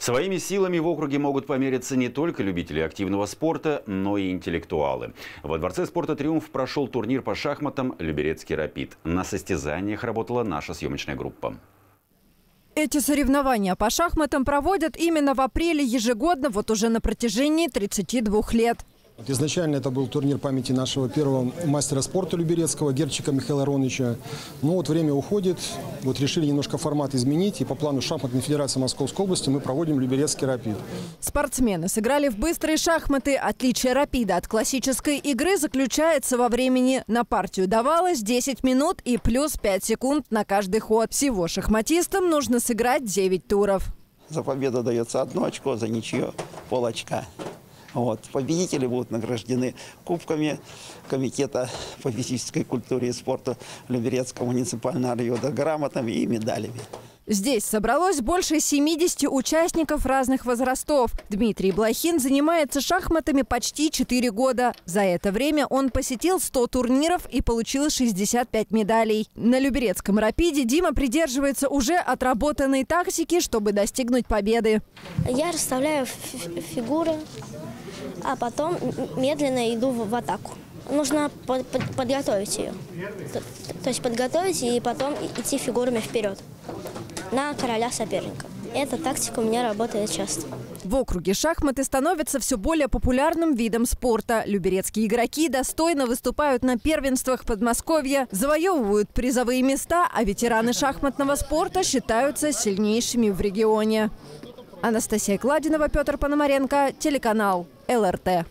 Своими силами в округе могут помериться не только любители активного спорта, но и интеллектуалы. Во дворце спорта «Триумф» прошел турнир по шахматам «Люберецкий рапид». На состязаниях работала наша съемочная группа. Эти соревнования по шахматам проводят именно в апреле ежегодно, вот уже на протяжении 32 лет. Изначально это был турнир памяти нашего первого мастера спорта Люберецкого, Герчика Михаила Ароновича. Но вот время уходит, вот решили немножко формат изменить. И по плану шахматной федерации Московской области мы проводим Люберецкий рапид. Спортсмены сыграли в быстрые шахматы. Отличие рапида от классической игры заключается во времени. На партию давалось 10 минут и плюс 5 секунд на каждый ход. Всего шахматистам нужно сыграть 9 туров. За победу дается 1 очко, за ничью пол очка. Вот. Победители будут награждены кубками Комитета по физической культуре и спорту Люберецкого муниципального района, грамотами и медалями. Здесь собралось больше 70 участников разных возрастов. Дмитрий Блохин занимается шахматами почти 4 года. За это время он посетил 100 турниров и получил 65 медалей. На Люберецком рапиде Дима придерживается уже отработанной тактики, чтобы достигнуть победы. Я расставляю фигуры, а потом медленно иду в атаку. Нужно подготовить ее. То есть подготовить и потом идти фигурами вперед на короля соперника. Эта тактика у меня работает часто. В округе шахматы становятся все более популярным видом спорта. Люберецкие игроки достойно выступают на первенствах Подмосковья, завоевывают призовые места, а ветераны шахматного спорта считаются сильнейшими в регионе. Анастасия Кладинова, Петр Пономаренко, телеканал ЛРТ.